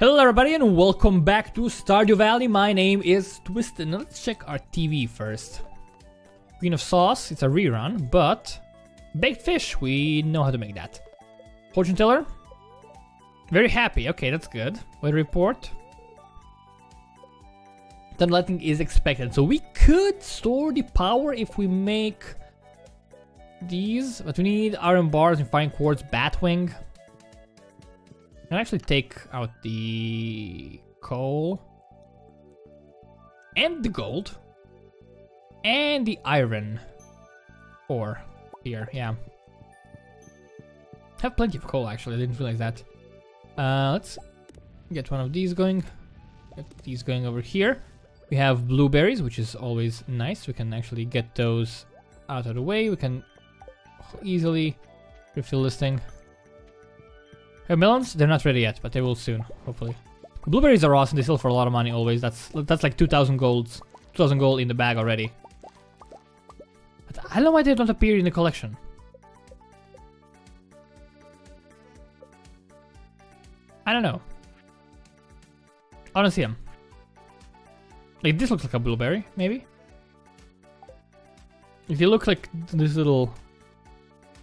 Hello everybody and welcome back to Stardew Valley. My name is Twist and let's check our TV first. Queen of Sauce, it's a rerun, but baked fish, we know how to make that. Fortune Teller, very happy, okay, that's good. Weather report. Sunlighting is expected, so we could store the power if we make these, but we need iron bars and fine quartz batwing. Can actually take out the coal and the gold and the iron ore here, yeah. Have plenty of coal actually, I didn't realize that. Let's get one of these going. Get these going over here. We have blueberries, which is always nice. We can actually get those out of the way. We can easily refill this thing. Melons, they're not ready yet, but they will soon, hopefully. Blueberries are awesome, they sell for a lot of money always. That's like 2,000 gold in the bag already. But I don't know why they don't appear in the collection. I don't know. I don't see them. Like, this looks like a blueberry, maybe? If they look like this little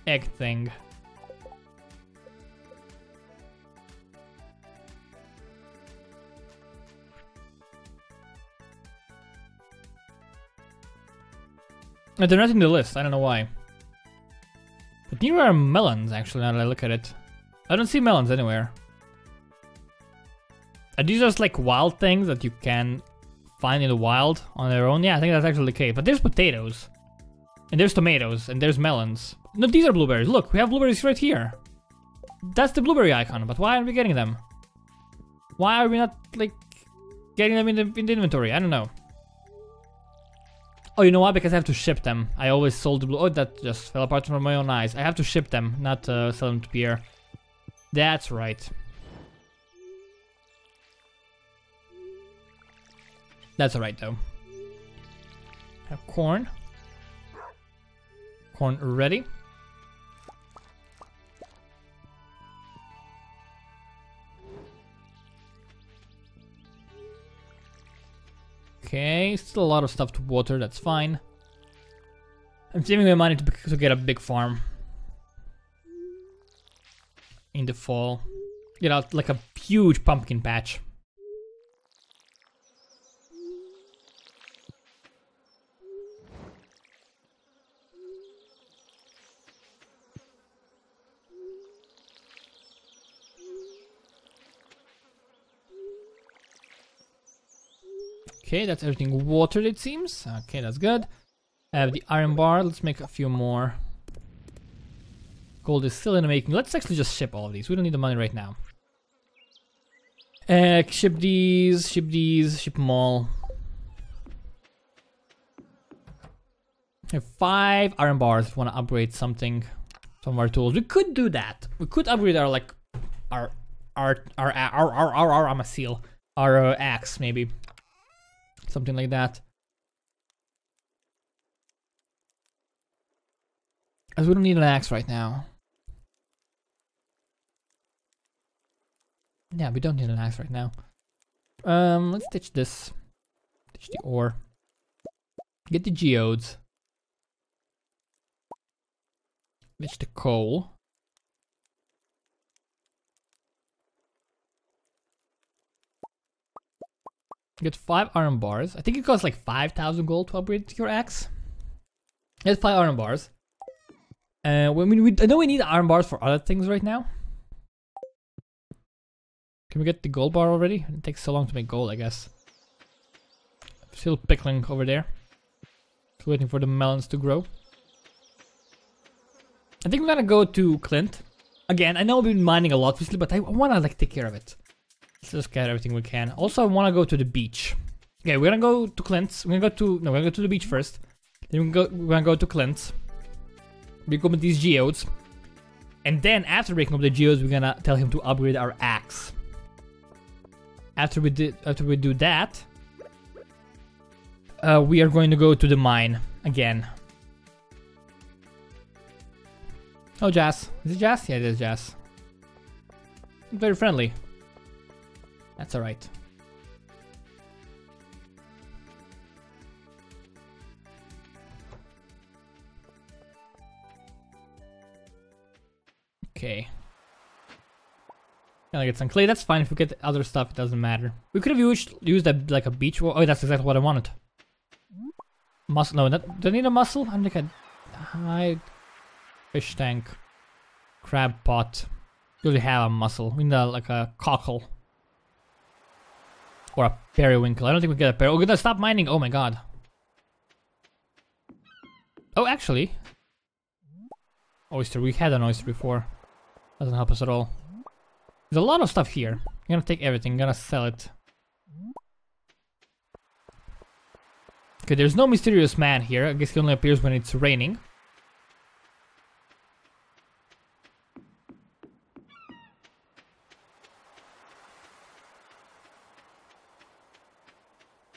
egg thing. They're not in the list, I don't know why. But neither are melons, actually, now that I look at it. I don't see melons anywhere. Are these just like wild things that you can find in the wild on their own? Yeah, I think that's actually the case. But there's potatoes. And there's tomatoes. And there's melons. No, these are blueberries. Look, we have blueberries right here. That's the blueberry icon, but why aren't we getting them? Why are we not, like, getting them in the inventory? I don't know. Oh, you know why? Because I have to ship them. I always sold the blue... Oh, that just fell apart from my own eyes. I have to ship them, not sell them to Pierre. That's right. That's alright, though. I have corn. Corn ready. Okay, still a lot of stuff to water, that's fine. I'm saving my money to get a big farm. In the fall. Get out like a huge pumpkin patch. Okay, that's everything watered, it seems. Okay, that's good. I have the iron bar. Let's make a few more. Gold is still in the making. Let's actually just ship all of these. We don't need the money right now. Ship these, ship these, ship them all. I have 5 iron bars if we want to upgrade something. Some of our tools. We could do that. We could upgrade our, like, I'm a seal. Our axe, maybe. Something like that. As we don't need an axe right now. Yeah, we don't need an axe right now. Let's ditch this. Ditch the ore. Get the geodes. Ditch the coal. Get 5 iron bars. I think it costs like 5,000 gold to upgrade your axe. Get 5 iron bars. I know we need iron bars for other things right now. Can we get the gold bar already? It takes so long to make gold, I guess. Still pickling over there. Still waiting for the melons to grow. I think I'm gonna go to Clint. Again, I know we've been mining a lot recently, but I wanna like take care of it. Let's just get everything we can. Also, I want to go to the beach. Okay, we're gonna go to Clint's. We're gonna go to the beach first. Then we're gonna go to Clint's. Break up these geodes, and then after breaking up the geodes, we're gonna tell him to upgrade our axe. After we do that, we are going to go to the mine again. Oh, Jazz. Is it Jazz? Yeah, it is Jazz. Very friendly. That's alright. Okay. Can I get some clay? That's fine. If we get other stuff, it doesn't matter. We could have used a, like a beach wall. Oh, that's exactly what I wanted. Mussel? No, that, do I need a mussel? I'm like a high fish tank. Crab pot. Do we have a mussel? We need a, like a cockle. Or a periwinkle. I don't think we get a periwinkle. We're gonna stop mining. Oh my god. Oh, actually. Oyster. We had an oyster before. Doesn't help us at all. There's a lot of stuff here. I'm gonna take everything. I'm gonna sell it. Okay, there's no mysterious man here. I guess he only appears when it's raining.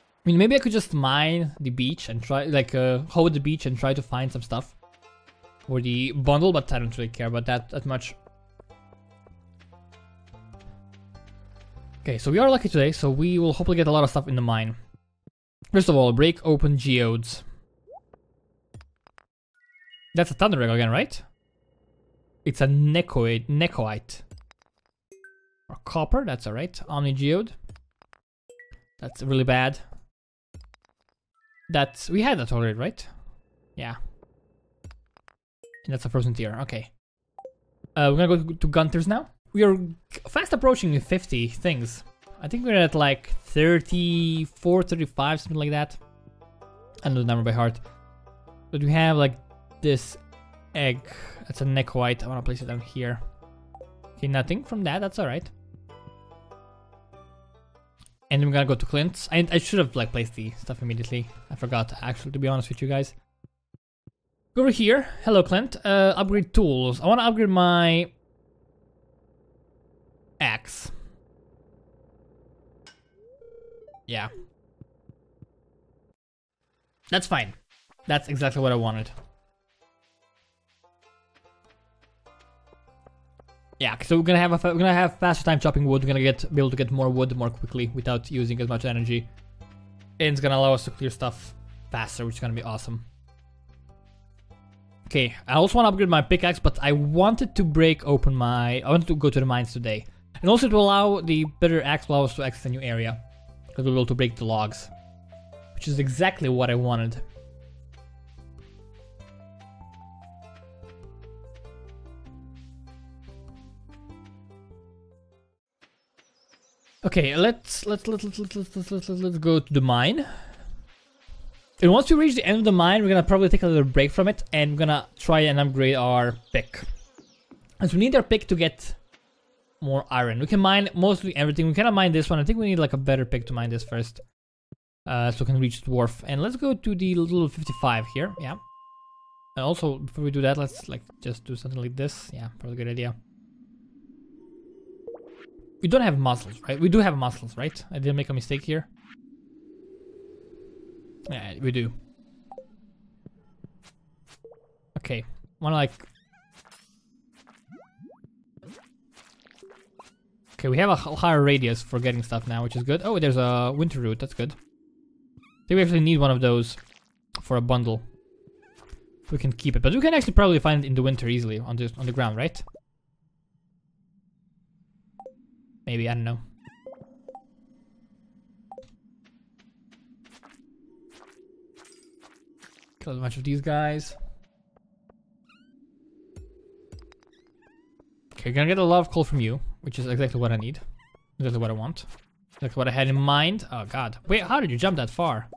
I mean, maybe I could just mine the beach and try, like, hold the beach and try to find some stuff. Or the bundle, but I don't really care about that much. Okay, so we are lucky today, so we will hopefully get a lot of stuff in the mine. First of all, break open geodes. That's a thunder reggle again, right? It's a necoite. Or copper, that's alright. Omni geode. That's really bad. That's... we had that already, right? Yeah. And that's a frozen tier, okay. We're gonna go to Gunther's now. We are fast approaching 50 things. I think we're at like 34, 35, something like that. I don't know the number by heart. But we have like this egg. That's a necoite. I want to place it down here. Okay, nothing from that. That's alright. And we're gonna go to Clint's. I should have like placed the stuff immediately. I forgot, actually, to be honest with you guys. Go over here. Hello, Clint. Upgrade tools. I want to upgrade my... axe. Yeah. That's fine. That's exactly what I wanted. Yeah, so we're gonna have faster time chopping wood. We're gonna be able to get more wood more quickly without using as much energy. And it's gonna allow us to clear stuff faster, which is gonna be awesome. Okay, I also want to upgrade my pickaxe, but I wanted to break open my... I wanted to go to the mines today. And also to allow the better axe allow us to access a new area. Because we'll be able to break the logs. Which is exactly what I wanted. Okay, let's go to the mine. And once we reach the end of the mine, we're gonna probably take a little break from it, and we're gonna try and upgrade our pick. As we need our pick to get more iron. We can mine mostly everything. We cannot mine this one. I think we need like a better pick to mine this first. So we can reach Dwarf. And let's go to the little 55 here, yeah. And also, before we do that, let's like just do something like this. Yeah, probably a good idea. We don't have mussels, right? We do have mussels, right? I didn't make a mistake here. Yeah, we do. Okay, wanna like... okay, we have a higher radius for getting stuff now, which is good. Oh, there's a winter root, that's good. I think we actually need one of those for a bundle. We can keep it, but we can actually probably find it in the winter easily on the ground, right? Maybe, I don't know. Kill a bunch of these guys. Okay, gonna get a lot of coal from you, which is exactly what I need. Exactly what I want. Exactly what I had in mind. Oh god. Wait, how did you jump that far?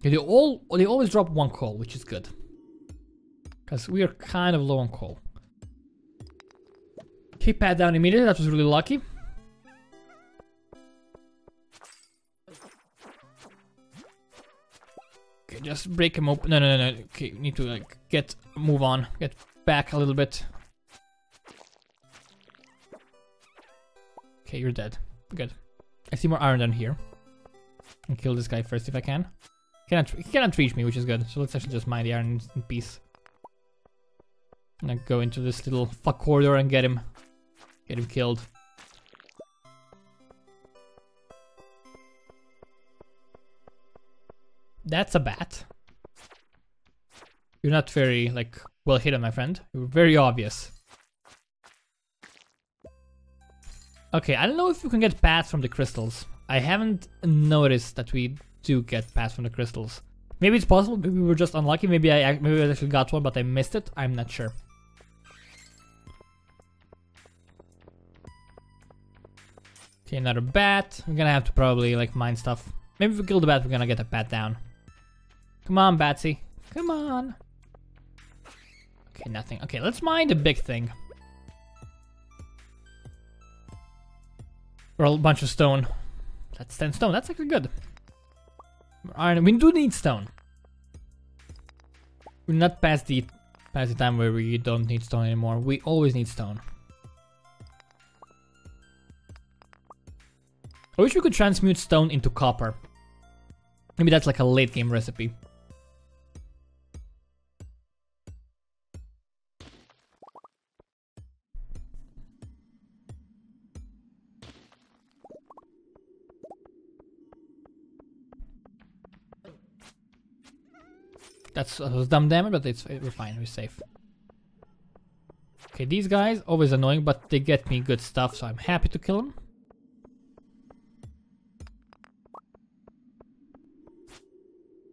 Okay, they always drop one coal, which is good. Because we are kind of low on coal. Okay, pat down immediately, that was really lucky. Just break him open. No. Okay, need to like move on. Get back a little bit. Okay, you're dead. Good. I see more iron down here. And kill this guy first if I can. He cannot reach me, which is good. So let's actually just mine the iron in peace. I'm gonna go into this little fuck corridor and get him. Get him killed. That's a bat. You're not very, like, well hidden, my friend. You're very obvious. Okay, I don't know if you can get bats from the crystals. I haven't noticed that we do get bats from the crystals. Maybe it's possible, maybe we were just unlucky, maybe I actually got one but I missed it, I'm not sure. Okay, another bat. We're gonna have to probably, like, mine stuff. Maybe if we kill the bat, we're gonna get the bat down. Come on, Batsy. Come on. Okay, nothing. Okay, let's mine the big thing. Or a bunch of stone. That's 10 stone. That's actually good. Iron. We do need stone. We're not past the time where we don't need stone anymore. We always need stone. I wish we could transmute stone into copper. Maybe that's like a late game recipe. That was dumb damage, but we're fine, we're safe. Okay, these guys, always annoying, but they get me good stuff, so I'm happy to kill them.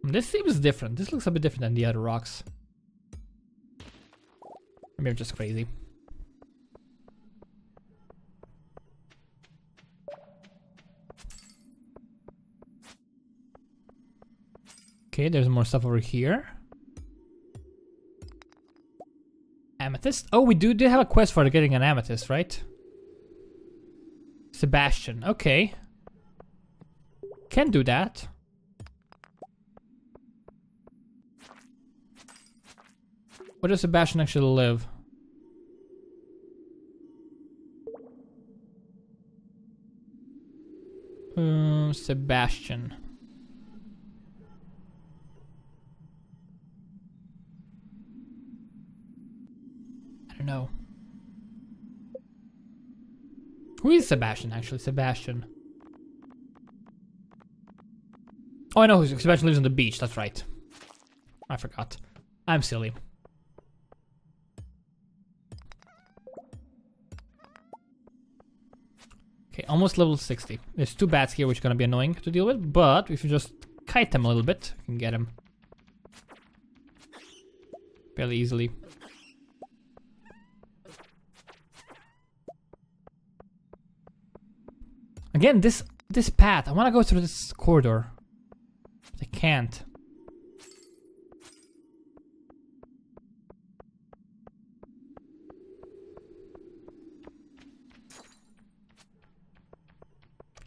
This seems different, this looks a bit different than the other rocks. Maybe I'm just crazy. Okay, there's more stuff over here. Amethyst? Oh, we did have a quest for getting an amethyst, right? Sebastian, okay. Can do that. Where does Sebastian actually live? Sebastian. I don't know. Who is Sebastian, actually? Sebastian. Oh, I know who Sebastian lives on the beach. That's right. I forgot. I'm silly. Okay, almost level 60. There's two bats here, which is gonna be annoying to deal with, but if you just kite them a little bit, you can get them. Fairly easily. Again, this path, I wanna go through this corridor. But I can't.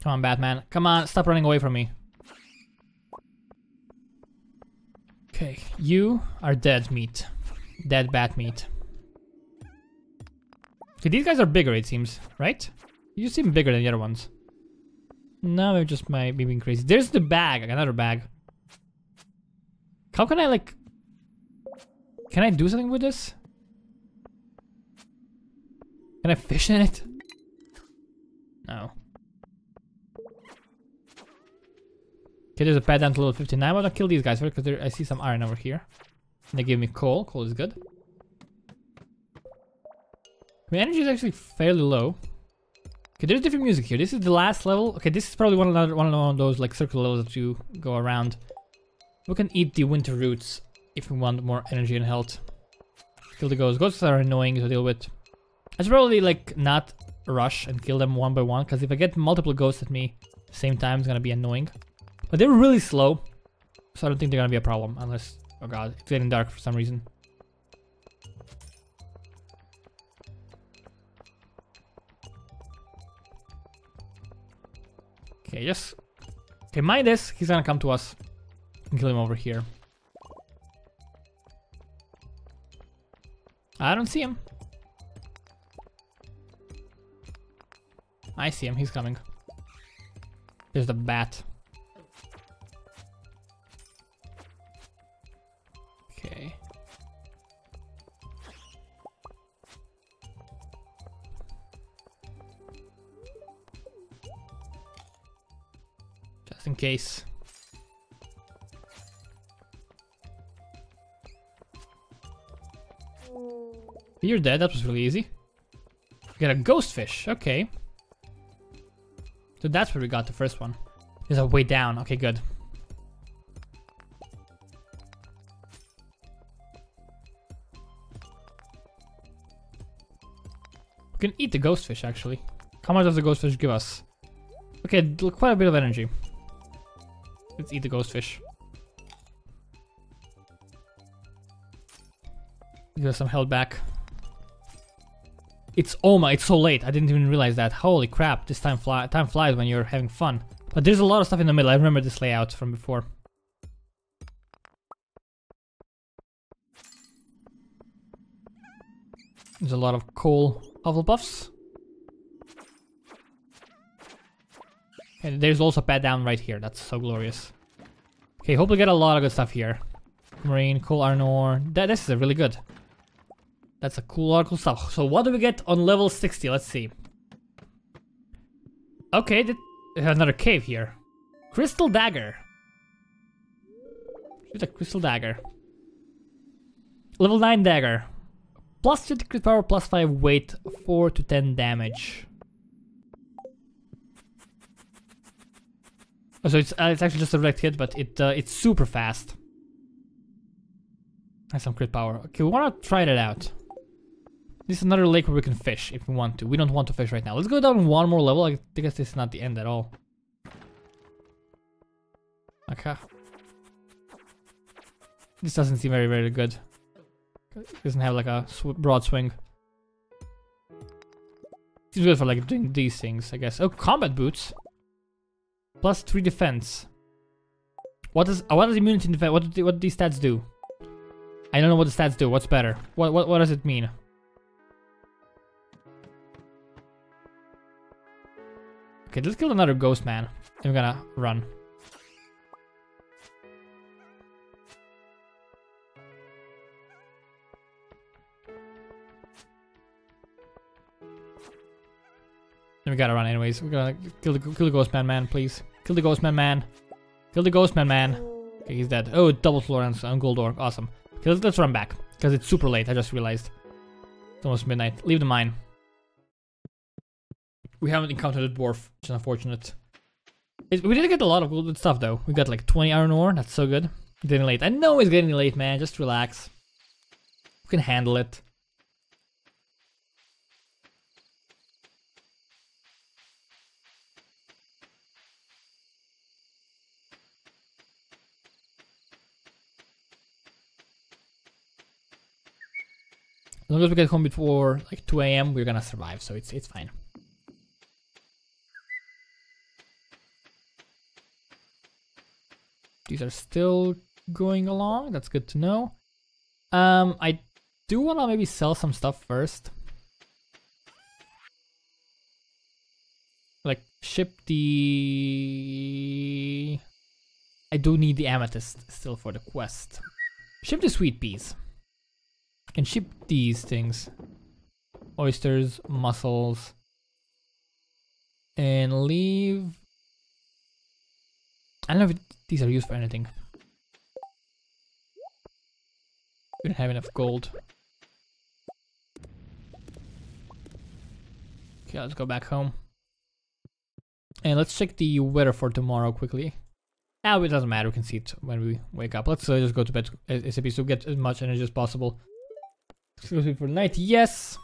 Come on, Batman. Come on, stop running away from me. Okay, you are dead meat. Dead bat meat. Okay, these guys are bigger, it seems, right? You seem bigger than the other ones. No, maybe just my being crazy. There's the bag, another bag. How can I, like... Can I do something with this? Can I fish in it? No. Okay, there's a pad down to level 59. I'm gonna kill these guys first because I see some iron over here. And they give me coal. Coal is good. My energy is actually fairly low. Okay, there's different music here. This is the last level. Okay, this is probably one of those, like, circular levels that you go around. We can eat the winter roots if we want more energy and health. Kill the ghosts. Ghosts are annoying to deal with. I should probably, like, not rush and kill them one by one, because if I get multiple ghosts at me at the same time, it's gonna be annoying. But they're really slow, so I don't think they're gonna be a problem, unless... Oh god, it's getting dark for some reason. Okay, yes. Okay, mind this. He's gonna come to us and kill him over here. I don't see him. I see him. He's coming. There's the bat. Okay. In case. You're dead, that was really easy. We got a ghost fish, okay. So that's where we got the first one. There's a way down, okay, good. We can eat the ghost fish, actually. How much does the ghost fish give us? Okay, quite a bit of energy. Let's eat the ghost fish. Give us some health back. It's Oma, it's so late, I didn't even realize that. Holy crap, this time flies when you're having fun. But there's a lot of stuff in the middle, I remember this layout from before. There's a lot of coal Hufflepuffs. And there's also a pad down right here, that's so glorious. Okay, hope we get a lot of good stuff here. Marine, coal, iron ore, this is really good. That's a cool, lot of cool stuff. So what do we get on level 60? Let's see. Okay, another cave here. Crystal Dagger. Shoot a Crystal Dagger. Level 9 Dagger. Plus 2 to crit power, plus 5 weight, 4 to 10 damage. Oh, so it's actually just a direct hit, but it's super fast. And some crit power. Okay, we want to try that out. This is another lake where we can fish if we want to. We don't want to fish right now. Let's go down one more level. I guess this is not the end at all. Okay. This doesn't seem very, very good. It doesn't have like a broad swing. It's good for like doing these things, I guess. Oh, combat boots. Plus 3 defense. What does immunity and defense? What do these stats do? I don't know what the stats do. What's better? What does it mean? Okay, let's kill another ghost man. And we're gonna run. Then we gotta run anyways. We're gonna kill the ghost man, please. Kill the ghost man. Kill the ghost man. Okay, he's dead. Oh, double floor and gold orc. Awesome. Okay, let's run back, because it's super late, I just realized. It's almost midnight. Leave the mine. We haven't encountered a dwarf, which is unfortunate. We did get a lot of good stuff, though. We got like 20 iron ore, that's so good. It's getting late. I know it's getting late, man, just relax. We can handle it. As long as we get home before like 2 a.m., we're gonna survive, so it's fine. These are still going along, that's good to know. I do wanna maybe sell some stuff first. Like, ship the... I do need the amethyst still for the quest. Ship the sweet peas. Can ship these things. Oysters, mussels. And leave... I don't know if these are used for anything. We don't have enough gold. Okay, let's go back home. And let's check the weather for tomorrow quickly. Now, it doesn't matter, we can see it when we wake up. Let's just go to bed ASAP so we get as much energy as possible. Exclusive for night, yes!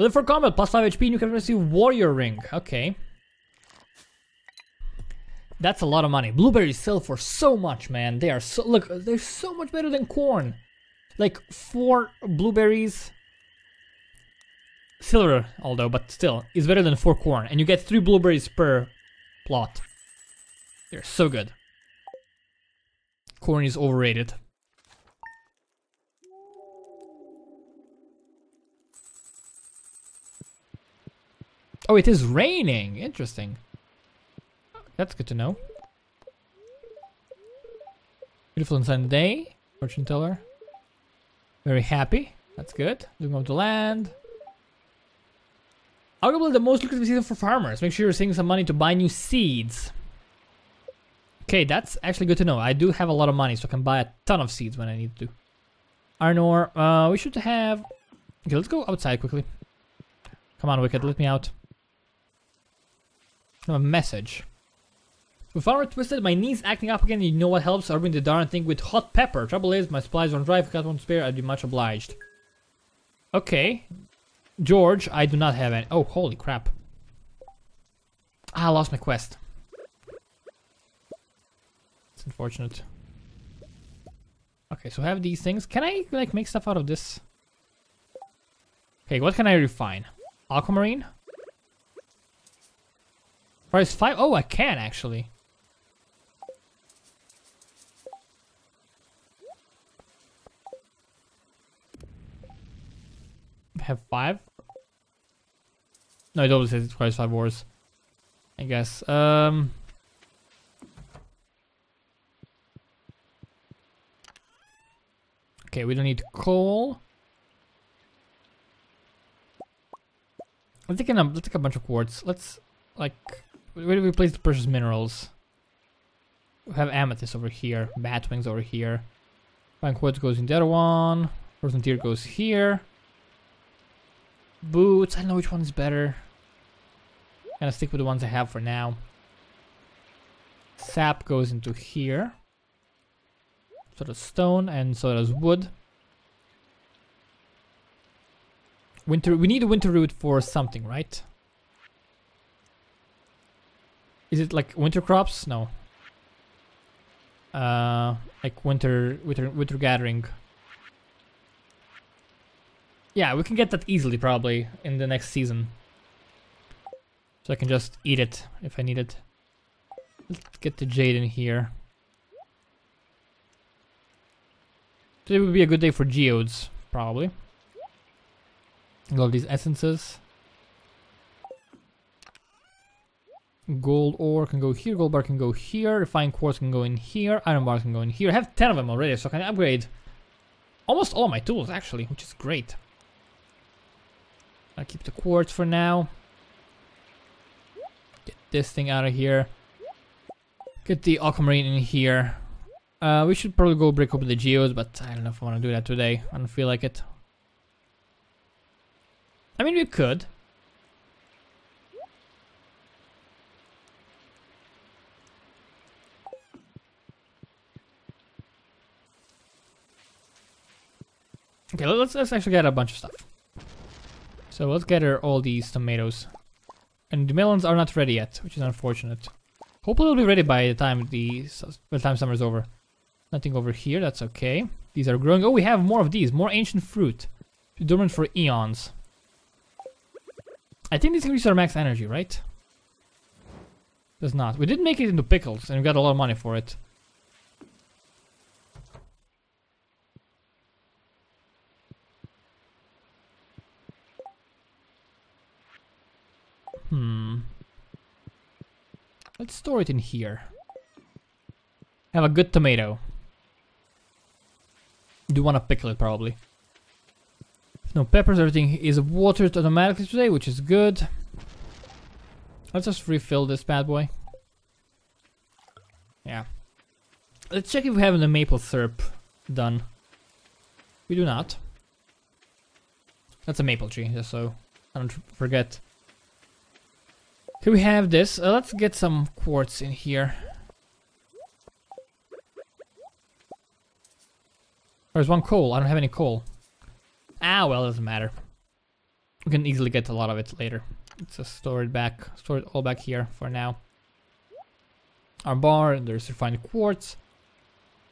Live for combat, plus 5 HP, and you can receive warrior ring. Okay. That's a lot of money. Blueberries sell for so much, man. They are so... Look, they're so much better than corn. Like, 4 blueberries... Silver, although, but still, is better than 4 corn. And you get 3 blueberries per plot. They're so good. Corn is overrated. Oh, it is raining! Interesting. That's good to know. Beautiful and sunny day. Fortune teller. Very happy. That's good. Looking over the land. Arguably the most lucrative season for farmers. Make sure you're saving some money to buy new seeds. Okay, that's actually good to know. I do have a lot of money, so I can buy a ton of seeds when I need to. Iron ore. We should have Okay, let's go outside quickly. Come on, Wicked, let me out. No, a message. With armor twisted, my knees acting up again, you know what helps? Rubbing the darn thing with hot pepper. Trouble is, my supplies don't dry. If I got one spare, I'd be much obliged. Okay. George, I do not have any. Oh, holy crap. Ah, I lost my quest. It's unfortunate. Okay, so I have these things. Can I, like, make stuff out of this? Okay, what can I refine? Aquamarine? Price 5? Oh, I can, actually. Have 5? No, it always says it requires 5 ores, I guess. Okay, we don't need coal. Let's take a bunch of quartz. Let's, like, where do we place the precious minerals? We have amethyst over here, batwings over here. Fine quartz goes in the other one. Frozen tear goes here. Boots, I don't know which one is better. I'm gonna stick with the ones I have for now. Sap goes into here. So does stone, and so does wood. Winter, we need a winter root for something, right? Is it like winter crops? No. Like winter gathering. Yeah, we can get that easily probably in the next season. So I can just eat it if I need it. Let's get the jade in here. Today would be a good day for geodes, probably. All of these essences. Gold ore can go here, gold bar can go here, refined quartz can go in here, iron bar can go in here. I have 10 of them already, so I can upgrade almost all of my tools actually, which is great. I'll keep the quartz for now. Get this thing out of here. Get the aquamarine in here. We should probably go break open the geodes, but I don't know if I want to do that today. I don't feel like it. I mean, we could. Okay, let's actually get a bunch of stuff. So let's gather all these tomatoes. And the melons are not ready yet, which is unfortunate. Hopefully they'll be ready by the time summer's over. Nothing over here, that's okay. These are growing. Oh, we have more of these, more ancient fruit. Dormant for eons. I think this increases our max energy, right? Does not. We did make it into pickles and we got a lot of money for it. Let's store it in here. Have a good tomato. Do want to pickle it probably. No peppers, everything is watered automatically today, which is good. Let's just refill this bad boy. Yeah. Let's check if we have the maple syrup done. We do not. That's a maple tree, just so I don't forget. Here we have this. Let's get some quartz in here. There's one coal. I don't have any coal. Ah, well, doesn't matter. We can easily get a lot of it later. Let's just store it back, store it all back here for now. Our bar, there's refined quartz.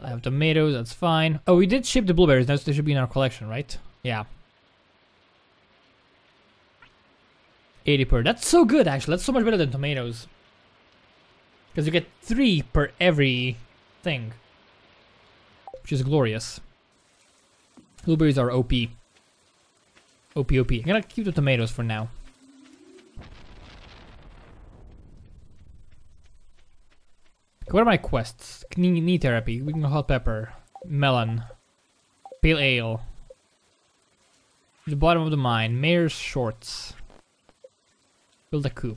I have tomatoes, that's fine. Oh, we did ship the blueberries, now they should be in our collection, right? Yeah. 80 per, that's so good actually, that's so much better than tomatoes. Because you get 3 per every thing. Which is glorious. Blueberries are OP. OP. I'm gonna keep the tomatoes for now. What are my quests? Knee therapy, we can go hot pepper, melon, pale ale, the bottom of the mine, mayor's shorts, build a coop.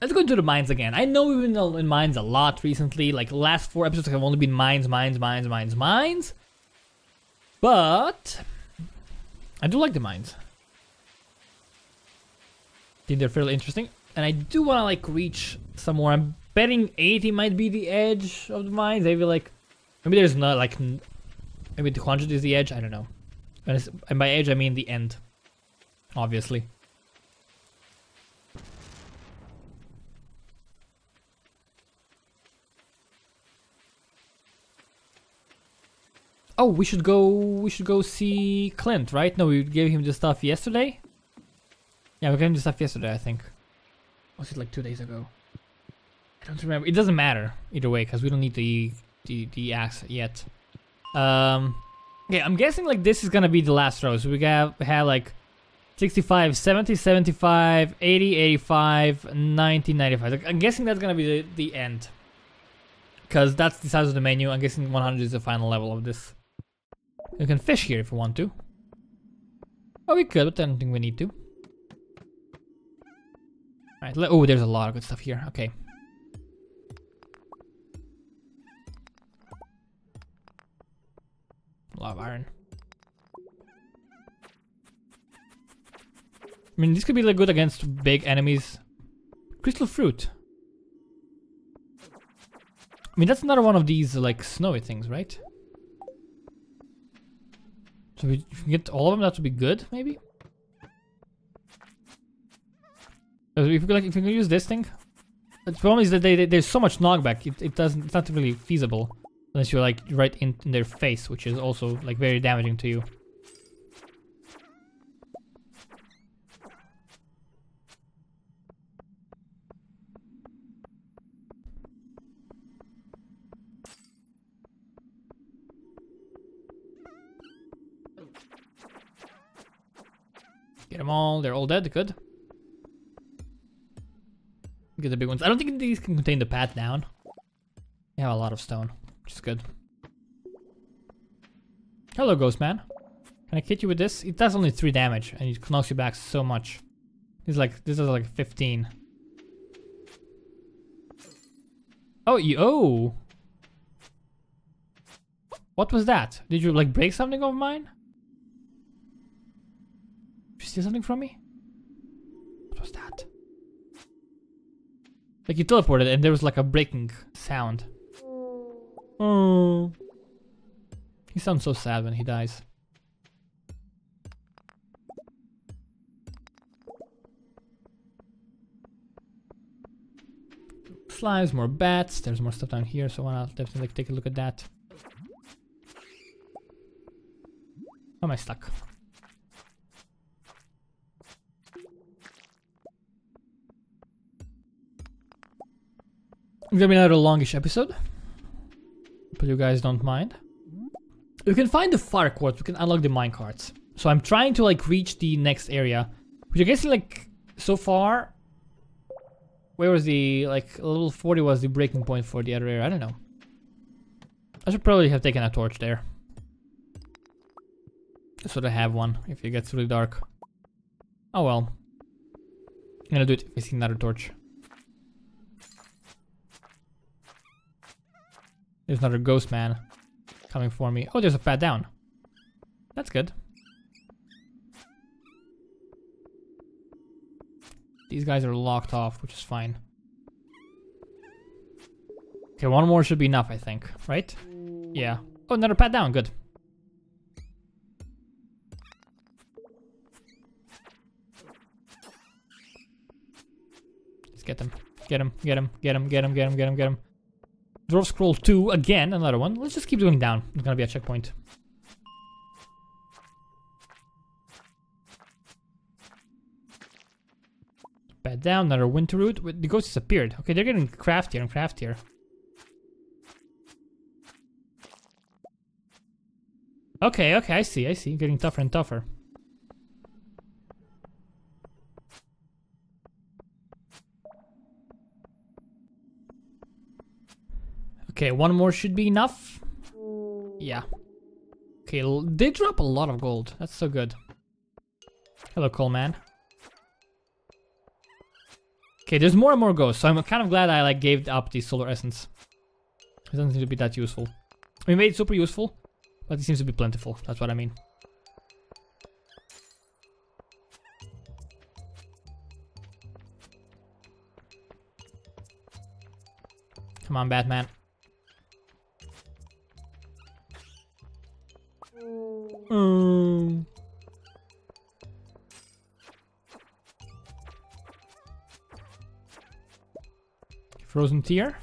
Let's go into the mines again. I know we've been in mines a lot recently. Like, the last 4 episodes have only been mines. But I do like the mines. I think they're fairly interesting. And I do want to, like, reach some more. I'm betting 80 might be the edge of the mines. Maybe, like, maybe there's not, like, maybe 200 is the edge. I don't know. And by edge, I mean the end. Obviously. Oh, we should go see Clint, right? No, we gave him the stuff yesterday? Yeah, we gave him the stuff yesterday, I think. Was it like 2 days ago? I don't remember. It doesn't matter either way, because we don't need the axe yet. Yeah, I'm guessing like this is gonna be the last row. So we have like 65, 70, 75, 80, 85, 90, 95. Like, I'm guessing that's gonna be the end. Because that's the size of the menu. I'm guessing 100 is the final level of this. You can fish here if you want to. Oh, we could, but I don't think we need to. Alright, oh, there's a lot of good stuff here. Okay. A lot of iron. I mean, this could be like good against big enemies. Crystal fruit. I mean, that's another one of these like snowy things, right? So we get all of them, that would be good, maybe? If we, like, if we can use this thing... The problem is that there's so much knockback, it's not really feasible. Unless you're like right in their face, which is also like very damaging to you. Get them all, they're all dead, good. Get the big ones. I don't think these can contain the pat down. They have a lot of stone, which is good. Hello, ghost man. Can I hit you with this? It does only 3 damage and it knocks you back so much. It's like, this is like 15. Oh, oh! What was that? Did you like break something of mine? Steal something from me? What was that? Like, you teleported and there was like a breaking sound. Oh, he sounds so sad when he dies. Slimes, more bats. There's more stuff down here, so I'll definitely like, take a look at that. How am I stuck? It's gonna be another longish episode, but you guys don't mind. You can find the fire quartz, we can unlock the mine carts. So I'm trying to like reach the next area, which I guess like so far, where was the like level 40 was the breaking point for the other area? I don't know. I should probably have taken a torch there. So I have one if it gets really dark. Oh well. I'm gonna do it if I see another torch. There's another ghost man coming for me. Oh, there's a pat down. That's good. These guys are locked off, which is fine. Okay, one more should be enough, I think. Right? Yeah. Oh, another pat down. Good. Let's get them. Get him. Get him. Get him. Get him. Get him. Get him. Get him. Dwarf scroll 2 again, another one. Let's just keep going down. It's gonna be a checkpoint. Bat down, another winter root. The ghost disappeared. Okay, they're getting craftier and craftier. Okay, okay, I see. Getting tougher and tougher. Okay, one more should be enough. Yeah. Okay, they drop a lot of gold. That's so good. Hello, coal man. Okay, there's more and more ghosts, so I'm kind of glad I like gave up the solar essence. It doesn't seem to be that useful. I mean, maybe it's super useful, but it seems to be plentiful. That's what I mean. Come on, Batman. Frozen tear.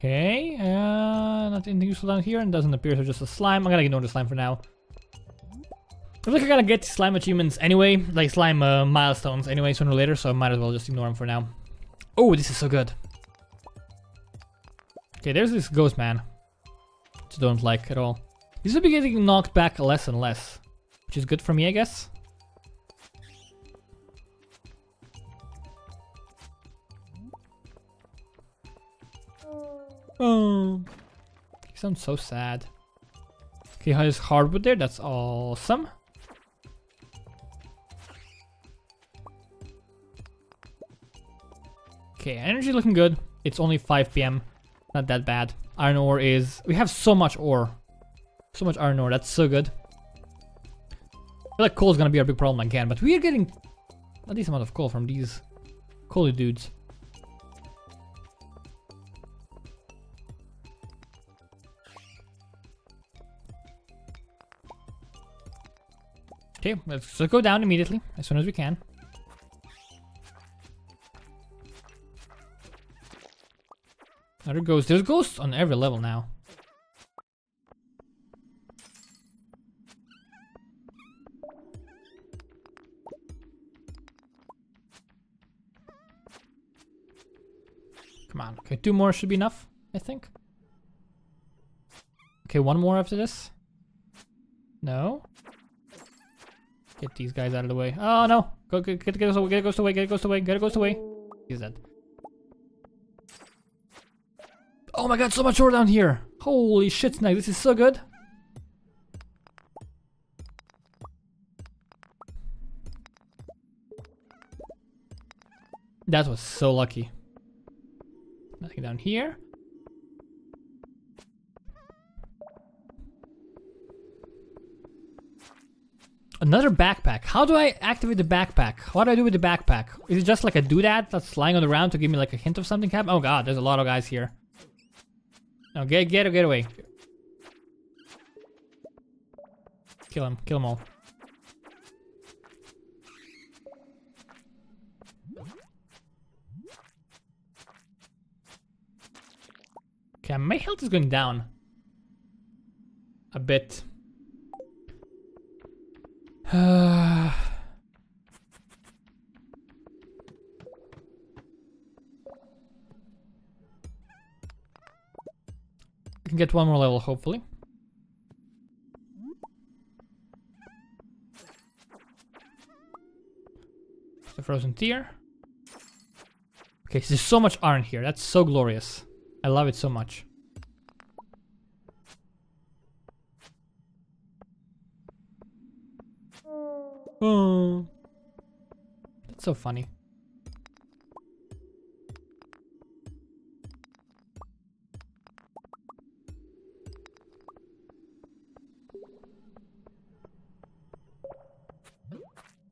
Okay, not anything useful down here, and doesn't appear, so just a slime. I'm gonna ignore the slime for now. I feel like I gotta get slime achievements anyway, like slime milestones anyway, sooner or later, so I might as well just ignore them for now. Oh, this is so good. Okay, there's this ghost man, which I don't like at all. This will be getting knocked back less and less, which is good for me, I guess. Oh, he sounds so sad. Okay, there's hardwood there, that's awesome. Okay, energy looking good. It's only 5 PM, not that bad. Iron ore is... we have so much ore. So much iron ore, that's so good. I feel like coal is gonna be our big problem again, but we are getting a decent amount of coal from these coaly dudes. Okay, let's go down immediately, as soon as we can. Another ghost. There's ghosts on every level now. Come on. Okay, 2 more should be enough, I think. Okay, 1 more after this. No. Get these guys out of the way. Oh no! Go get us away, get it goes away, get it goes away, get it goes away. He's dead. Oh my god, so much ore down here! Holy shit, Snag, this is so good! That was so lucky. Nothing down here. Another backpack. How do I activate the backpack? What do I do with the backpack? Is it just like a doodad that's lying on the ground to give me like a hint of something happened? Oh god, there's a lot of guys here. No, get away. Kill him all. Okay, my health is going down a bit. I can get 1 more level, hopefully. The frozen tear. Okay, so there's so much iron here. That's so glorious. I love it so much. Oh, that's so funny.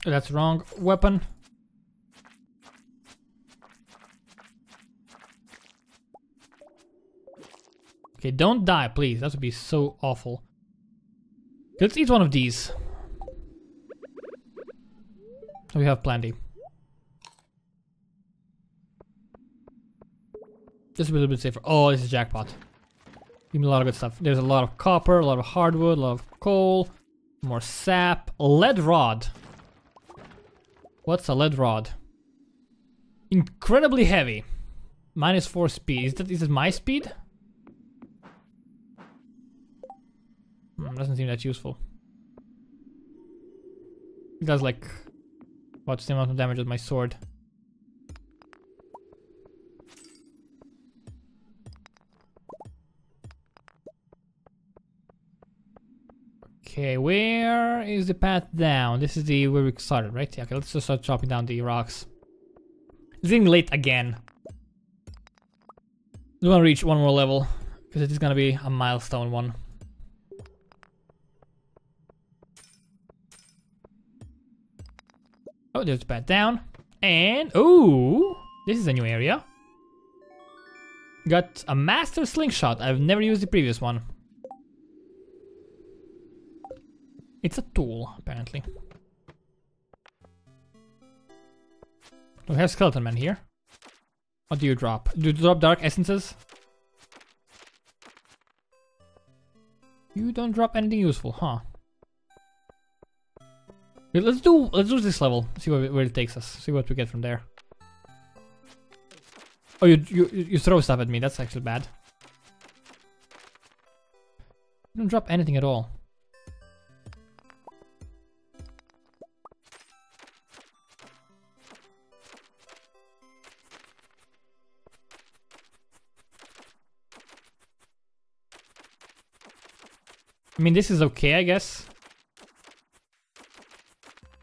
That's wrong weapon. Okay, don't die, please. That would be so awful. Let's eat one of these. We have plenty. Just a little bit safer. Oh, this is jackpot. Give me a lot of good stuff. There's a lot of copper, a lot of hardwood, a lot of coal, more sap, a lead rod. What's a lead rod? Incredibly heavy. -4 speed. Is it my speed? Doesn't seem that useful. It does like... about the same amount of damage with my sword. Okay, where is the path down? This is the where we started, right? Yeah, okay, let's just start chopping down the rocks. It's getting late again. We want to reach one more level, because it is going to be a milestone one. Oh, there's bat down. And, ooh, this is a new area. Got a master slingshot. I've never used the previous one. It's a tool, apparently. Do we have Skeleton Man here? What do you drop? Do you drop dark essences? You don't drop anything useful, huh? Let's do this level. See where it takes us. See what we get from there. Oh, you throw stuff at me. That's actually bad. You don't drop anything at all. I mean, this is okay, I guess.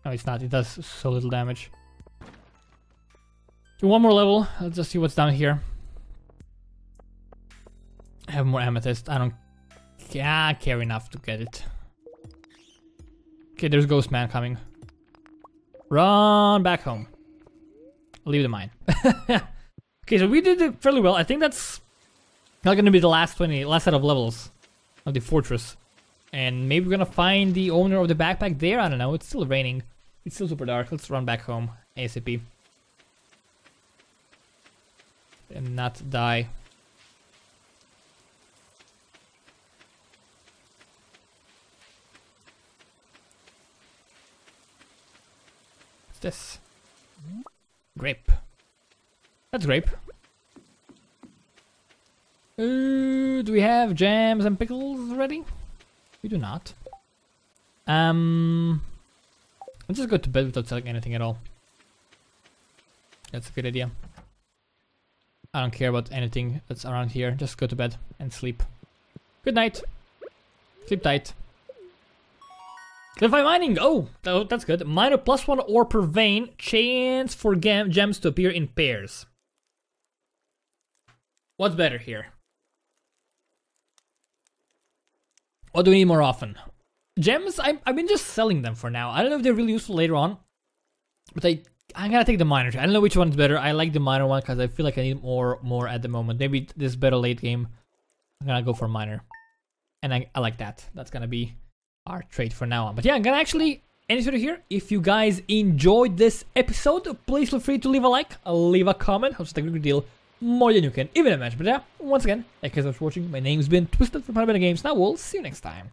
No, it's not. It does so little damage. Do one more level. Let's just see what's down here. I have more amethyst. I don't care enough to get it. Okay, there's Ghost Man coming. Run back home. Leave the mine. Okay, so we did it fairly well. I think that's not going to be the last set of levels of the fortress. And maybe we're gonna find the owner of the backpack there. I don't know. It's still raining. It's still super dark. Let's run back home ASAP. And not die. What's this? Grape. That's grape. Do we have jams and pickles ready? We do not. Let's just go to bed without selling anything at all. That's a good idea. I don't care about anything that's around here. Just go to bed and sleep. Good night. Sleep tight. Cliffy mining. Oh, that's good. Miner +1 ore per vein. Chance for gems to appear in pairs. What's better here? What do we need more often? Gems? I've been just selling them for now. I don't know if they're really useful later on. But I'm gonna take the miner. I don't know which one's better. I like the miner one because I feel like I need more at the moment. Maybe this is better late game. I'm gonna go for miner. And I like that. That's gonna be our trade for now on. But yeah, I'm gonna actually end this video here. If you guys enjoyed this episode, please feel free to leave a like, leave a comment. I'll just take a good deal. More than you can, even a match. But yeah, once again, thank you guys for watching. My name's been Twisted from Harbin Games, and I will see you next time.